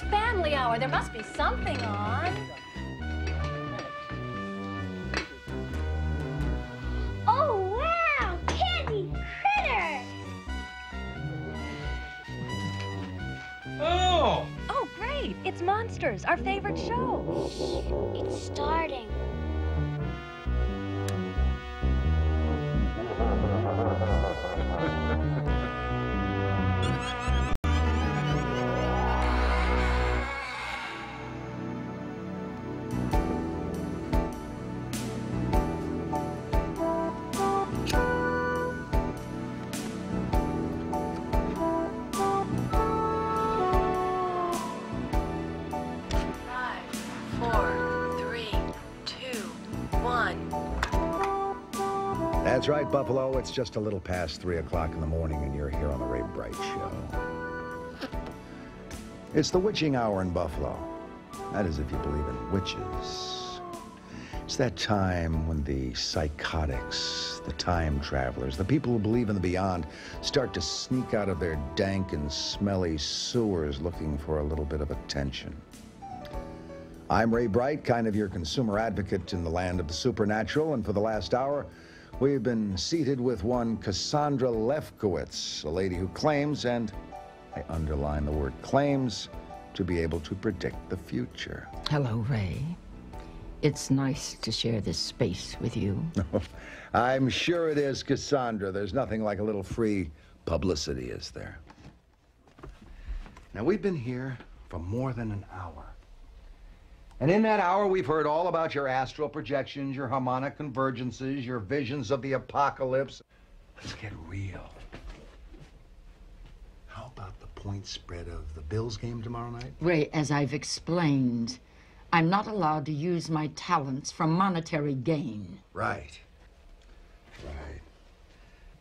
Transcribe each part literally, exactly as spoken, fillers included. It's family hour. There must be something on. Oh, wow! Candy critters! Oh! Oh, great! It's Monsters, our favorite show. It's starting. That's right, Buffalo. It's just a little past three o'clock in the morning, and you're here on the Ray Bright Show. It's the witching hour in Buffalo. That is, if you believe in witches. It's that time when the psychotics, the time travelers, the people who believe in the beyond start to sneak out of their dank and smelly sewers looking for a little bit of attention. I'm Ray Bright, kind of your consumer advocate in the land of the supernatural, and for the last hour, we've been seated with one Cassandra Lefkowitz, a lady who claims, and I underline the word claims, to be able to predict the future. Hello, Ray. It's nice to share this space with you. I'm sure it is, Cassandra. There's nothing like a little free publicity, is there? Now, we've been here for more than an hour. And in that hour, we've heard all about your astral projections, your harmonic convergences, your visions of the apocalypse. Let's get real. How about the point spread of the Bills game tomorrow night? Ray, as I've explained, I'm not allowed to use my talents for monetary gain. Right. Right.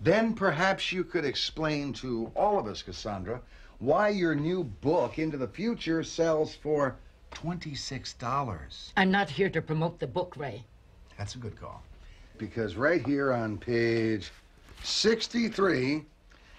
Then perhaps you could explain to all of us, Cassandra, why your new book, Into the Future, sells for twenty-six dollars. I'm not here to promote the book, Ray. That's a good call. Because right here on page sixty-three,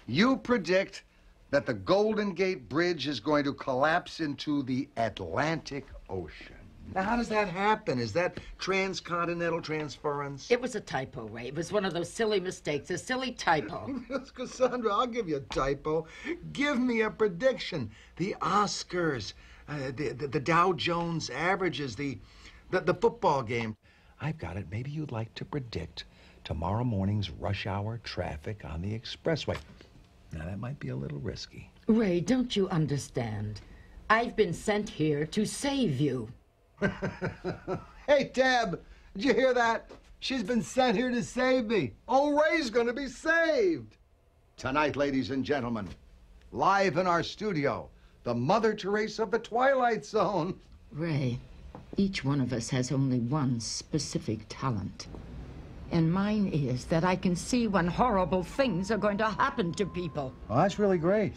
you predict that the Golden Gate Bridge is going to collapse into the Atlantic Ocean. Now, how does that happen? Is that transcontinental transference? It was a typo, Ray. It was one of those silly mistakes, a silly typo. Cassandra, I'll give you a typo. Give me a prediction. The Oscars. Uh, the, the, the Dow Jones averages, the, the the football game. I've got it. Maybe you'd like to predict tomorrow morning's rush hour traffic on the expressway. Now, that might be a little risky. Ray, don't you understand? I've been sent here to save you. Hey, Deb, did you hear that? She's been sent here to save me. Oh, Ray's going to be saved. Tonight, ladies and gentlemen, live in our studio, the Mother Teresa of the Twilight Zone. Ray, each one of us has only one specific talent. And mine is that I can see when horrible things are going to happen to people. Well, that's really great.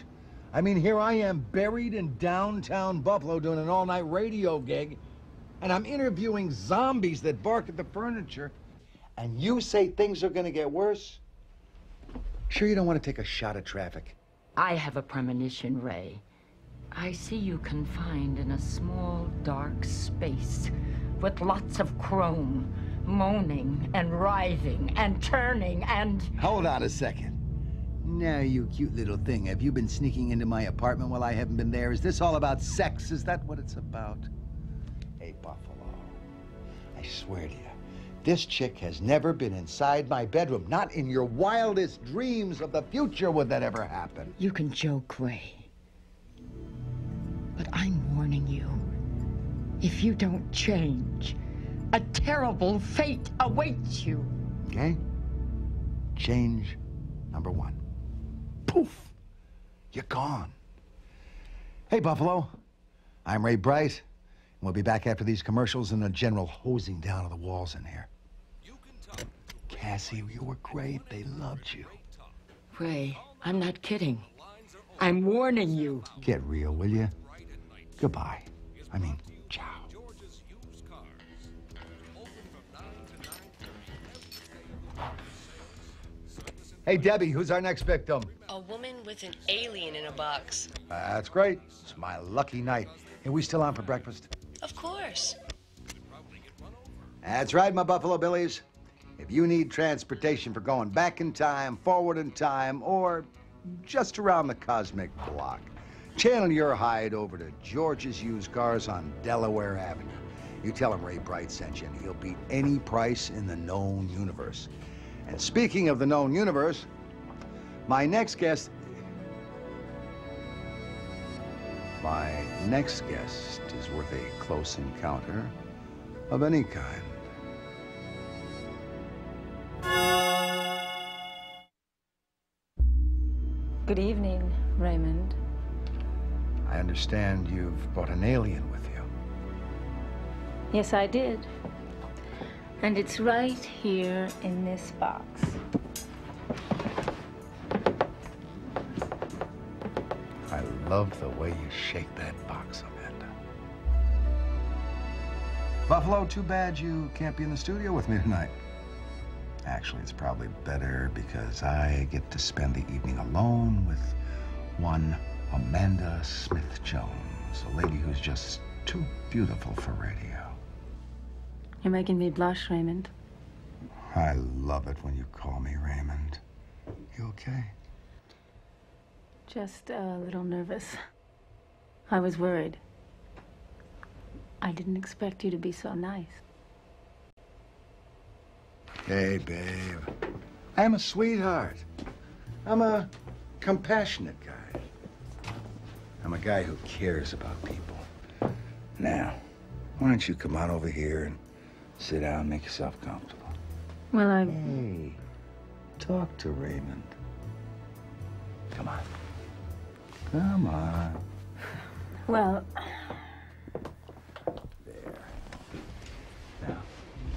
I mean, here I am buried in downtown Buffalo doing an all-night radio gig, and I'm interviewing zombies that bark at the furniture, and you say things are going to get worse? Sure you don't want to take a shot at traffic? I have a premonition, Ray. I see you confined in a small, dark space with lots of chrome, moaning and writhing and turning and... Hold on a second. Now, you cute little thing, have you been sneaking into my apartment while I haven't been there? Is this all about sex? Is that what it's about? Hey, Buffalo, I swear to you, this chick has never been inside my bedroom. Not in your wildest dreams of the future would that ever happen. You can joke, Ray. But I'm warning you, if you don't change, a terrible fate awaits you. Okay? Change number one. Poof! You're gone. Hey, Buffalo. I'm Ray Bright, and we'll be back after these commercials and a general hosing down of the walls in here. You can talk. Cassie, you were great. They loved you. Ray, I'm not kidding. I'm warning you. Get real, will you? Goodbye. I mean, ciao. George's Used Cars. Open from nine to nine thirty every day. Hey, Debbie, who's our next victim? A woman with an alien in a box. Uh, that's great. It's my lucky night. And we still on for breakfast? Of course. That's right, my Buffalo Billies. If you need transportation for going back in time, forward in time, or just around the cosmic block, channel your hide over to George's Used Cars on Delaware Avenue. You tell him Ray Bright sent you, and he'll beat any price in the known universe. And speaking of the known universe, my next guest... My next guest is worth a close encounter of any kind. Good evening, Raymond. I understand you've brought an alien with you. Yes, I did. And it's right here in this box. I love the way you shake that box, Amanda. Buffalo, too bad you can't be in the studio with me tonight. Actually, it's probably better because I get to spend the evening alone with one Amanda Smith-Jones, a lady who's just too beautiful for radio. You're making me blush, Raymond. I love it when you call me Raymond. You okay? Just a little nervous. I was worried. I didn't expect you to be so nice. Hey, babe. I'm a sweetheart. I'm a compassionate guy. I'm a guy who cares about people. Now, why don't you come on over here and sit down and make yourself comfortable? Well, I... Hey, talk to Raymond. Come on. Come on. Well...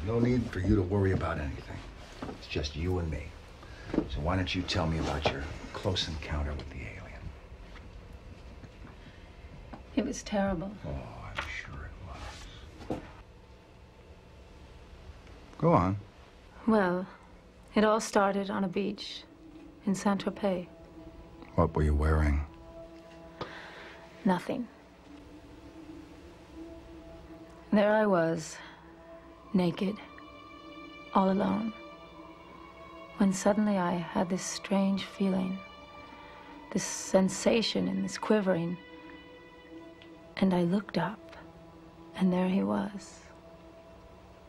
No need for you to worry about anything. It's just you and me. So why don't you tell me about your close encounter with the alien? It was terrible. Oh, I'm sure it was. Go on. Well, it all started on a beach in Saint-Tropez. What were you wearing? Nothing. There I was. Naked, all alone, when suddenly I had this strange feeling, this sensation and this quivering, and I looked up, and there he was,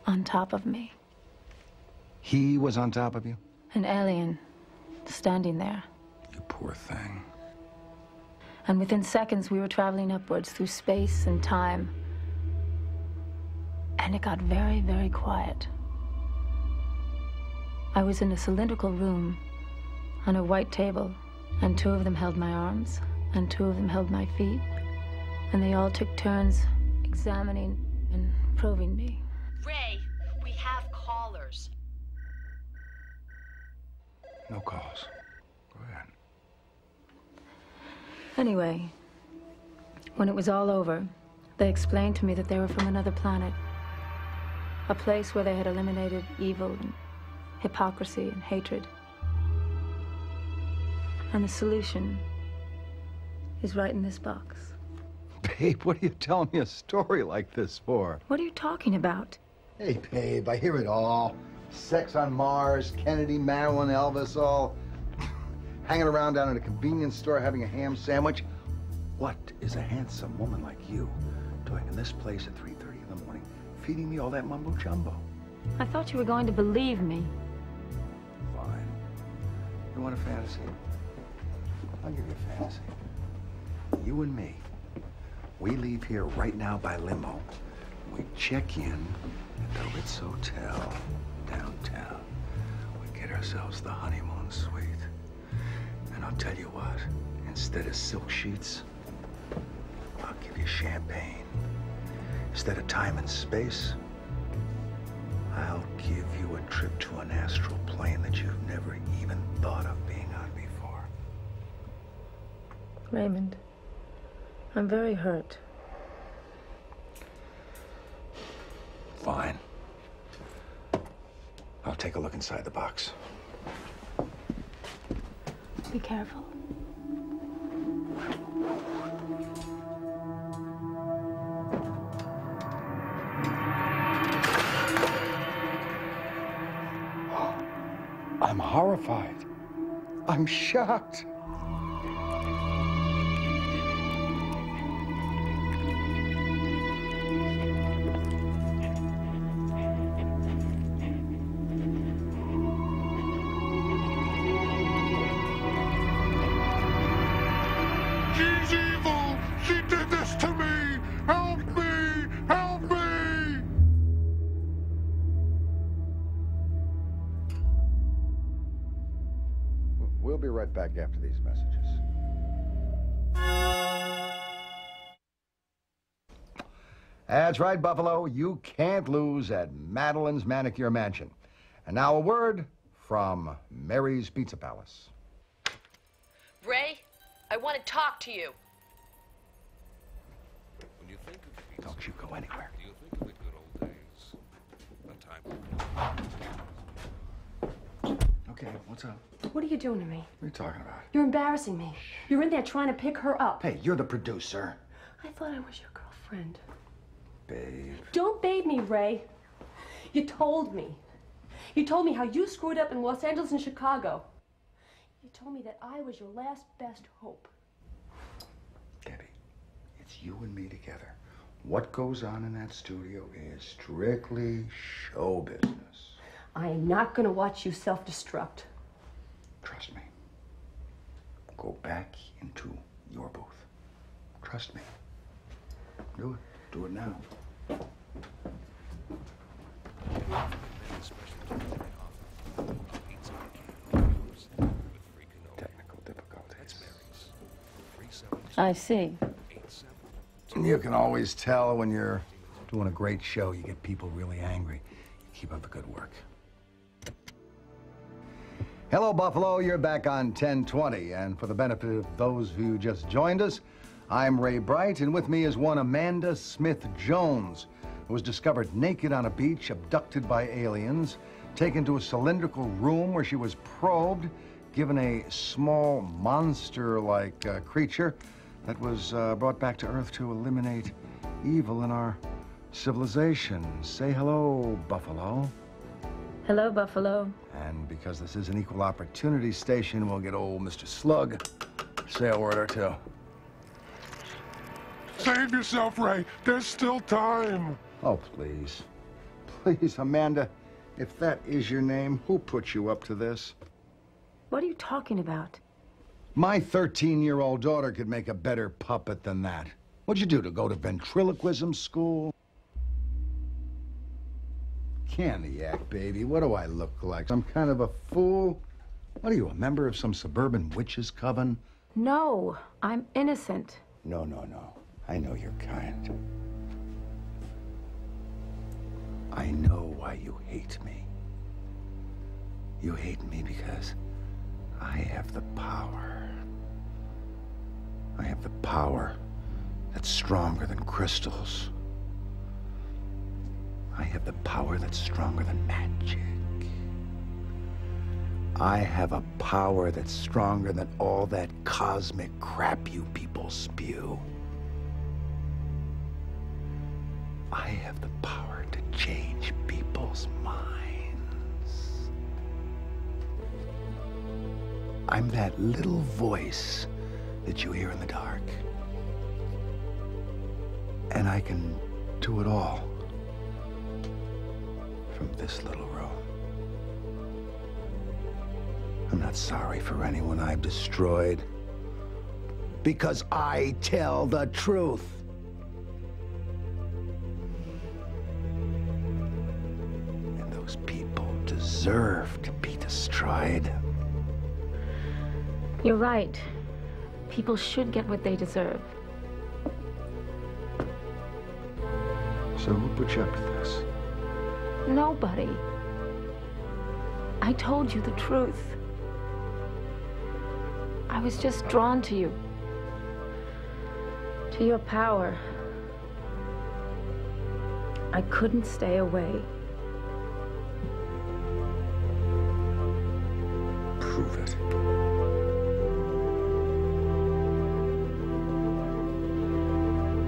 on top of me. He was on top of you? An alien, standing there. You poor thing. And within seconds, we were traveling upwards through space and time. And it got very, very quiet. I was in a cylindrical room on a white table, and two of them held my arms, and two of them held my feet, and they all took turns examining and probing me. Ray, we have callers. No calls. Go ahead. Anyway, when it was all over, they explained to me that they were from another planet. A place where they had eliminated evil and hypocrisy and hatred. And the solution is right in this box. Babe, what are you telling me a story like this for? What are you talking about? Hey, babe, I hear it all. Sex on Mars, Kennedy, Marilyn, Elvis, all hanging around down at a convenience store having a ham sandwich. What is a handsome woman like you doing in this place at three thirty in the morning? Feeding me all that mumbo-jumbo. I thought you were going to believe me. Fine. You want a fantasy? I'll give you a fantasy. You and me, we leave here right now by limo. We check in at the Ritz Hotel downtown. We get ourselves the honeymoon suite. And I'll tell you what, instead of silk sheets, I'll give you champagne. Instead of time and space, I'll give you a trip to an astral plane that you've never even thought of being on before. Raymond, I'm very hurt. Fine. I'll take a look inside the box. Be careful. horrified. I'm shocked. Back after these messages. That's right, Buffalo. You can't lose at Madeline's Manicure Mansion. And now a word from Mary's Pizza Palace. Ray, I want to talk to you. When you think of pizza, don't you go anywhere. Do you think of the good old days? A time. Okay, what's up? What are you doing to me? What are you talking about? You're embarrassing me. You're in there trying to pick her up. Hey, you're the producer. I thought I was your girlfriend. Babe. Don't babe me, Ray. You told me. You told me how you screwed up in Los Angeles and Chicago. You told me that I was your last best hope. Debbie, it's you and me together. What goes on in that studio is strictly show business. I am not going to watch you self-destruct. Trust me. Go back into your booth. Trust me. Do it. Do it now. Technical difficulties. I see. You can always tell when you're doing a great show, you get people really angry. You keep up the good work. Hello, Buffalo. You're back on ten twenty. And for the benefit of those who just joined us, I'm Ray Bright, and with me is one Amanda Smith-Jones, who was discovered naked on a beach, abducted by aliens, taken to a cylindrical room where she was probed, given a small monster-like uh, creature that was uh, brought back to Earth to eliminate evil in our civilization. Say hello, Buffalo. Hello, Buffalo. And because this is an equal opportunity station, we'll get old Mister Slug to say a word or two. Save yourself, Ray. There's still time. Oh, please. Please, Amanda, if that is your name, who put you up to this? What are you talking about? My thirteen-year-old daughter could make a better puppet than that. What'd you do, to go to ventriloquism school? Candiac, baby. What do I look like? I'm kind of a fool. What are you, a member of some suburban witch's coven? No, I'm innocent. No, no, no. I know your kind. I know why you hate me. You hate me because I have the power. I have the power that's stronger than crystals. I have the power that's stronger than magic. I have a power that's stronger than all that cosmic crap you people spew. I have the power to change people's minds. I'm that little voice that you hear in the dark. And I can do it all. From this little room. I'm not sorry for anyone I've destroyed, because I tell the truth. And those people deserve to be destroyed. You're right. People should get what they deserve. So who put you up to this? Nobody. I told you the truth. I was just drawn to you. To your power. I couldn't stay away. Prove it.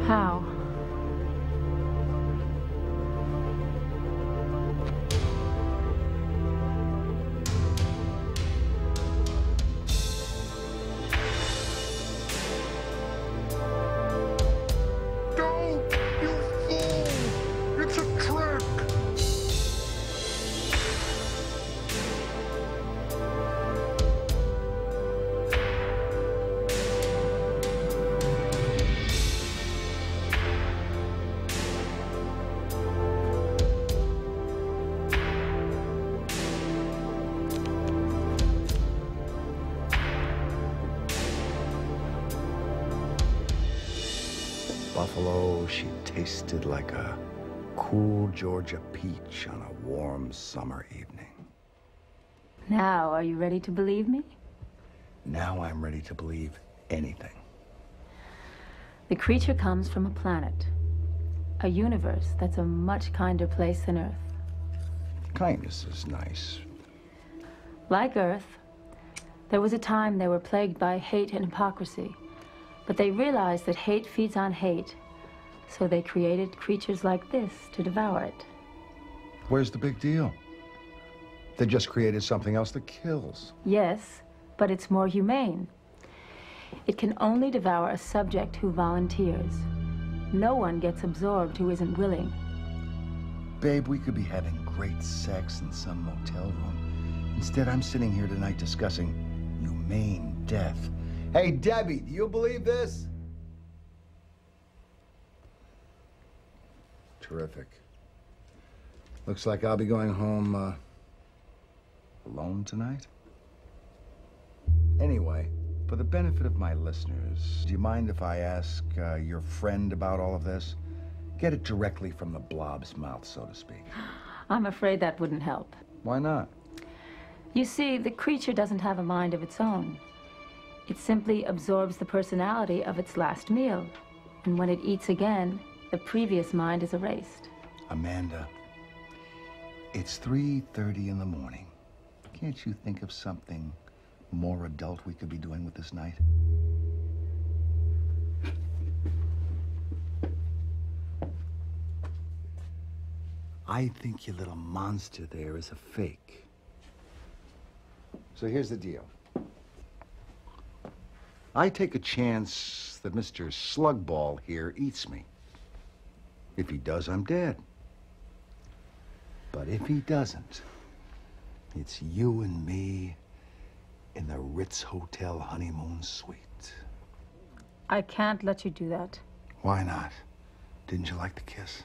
How? buffalo, she tasted like a cool Georgia peach on a warm summer evening. Now, are you ready to believe me? Now I'm ready to believe anything. The creature comes from a planet, a universe that's a much kinder place than Earth. Kindness is nice. Like Earth, there was a time they were plagued by hate and hypocrisy, but they realized that hate feeds on hate, so they created creatures like this to devour it. Where's the big deal? They just created something else that kills. Yes, but it's more humane. It can only devour a subject who volunteers. No one gets absorbed who isn't willing. Babe, we could be having great sex in some motel room. Instead, I'm sitting here tonight discussing humane death. Hey, Debbie, do you believe this? Terrific. Looks like I'll be going home uh, alone tonight. Anyway, for the benefit of my listeners, do you mind if I ask uh, your friend about all of this? Get it directly from the blob's mouth, so to speak. I'm afraid that wouldn't help. Why not? You see, the creature doesn't have a mind of its own. It simply absorbs the personality of its last meal. And when it eats again, the previous mind is erased. Amanda, it's three thirty in the morning. Can't you think of something more adult we could be doing with this night? I think your little monster there is a fake. So here's the deal. I take a chance that Mister Slugball here eats me. If he does, I'm dead. But if he doesn't, it's you and me in the Ritz Hotel honeymoon suite. I can't let you do that. Why not? Didn't you like the kiss?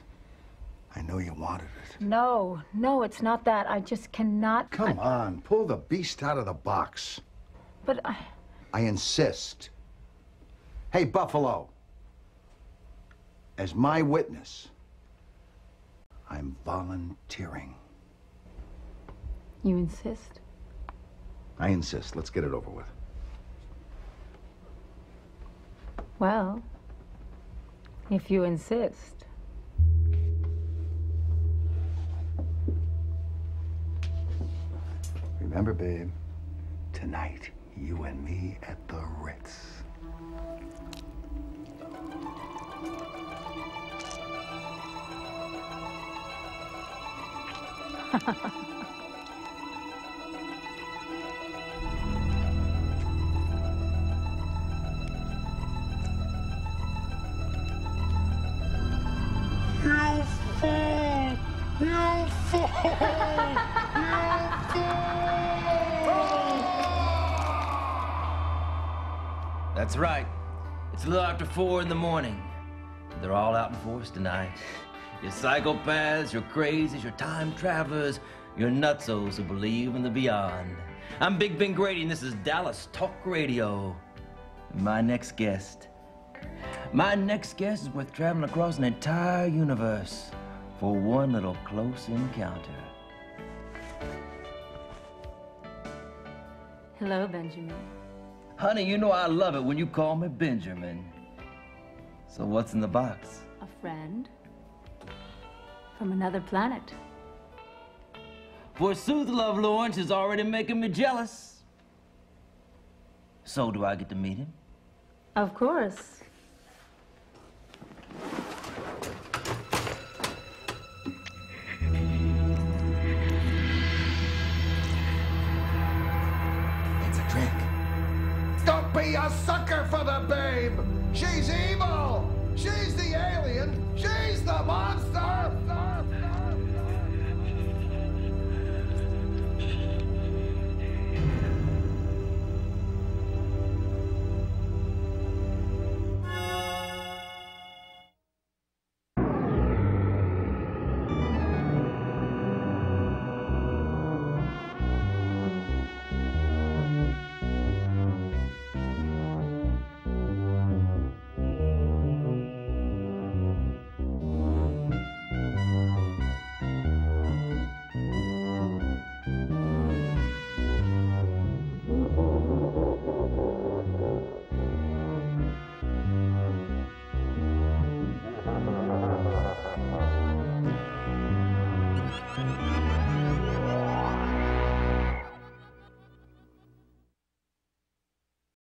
I know you wanted it. No, no, it's not that. I just cannot... Come I... on, pull the beast out of the box. But I... I insist. Hey, Buffalo, as my witness, I'm volunteering. You insist? I insist. Let's get it over with. Well, if you insist. Remember, babe, tonight, you and me at the Ritz. You fool! You fool! You fool! That's right. It's a little after four in the morning. They're all out in force tonight. Your psychopaths, your crazies, your time travelers, your nutsos who believe in the beyond. I'm Big Ben Grady, and this is Dallas Talk Radio. My next guest. My next guest is worth traveling across an entire universe for one little close encounter. Hello, Benjamin. Honey, you know I love it when you call me Benjamin. So what's in the box? A friend from another planet. Forsooth, Love Lawrence is already making me jealous. So do I get to meet him? Of course. Be a sucker for the babe. She's in.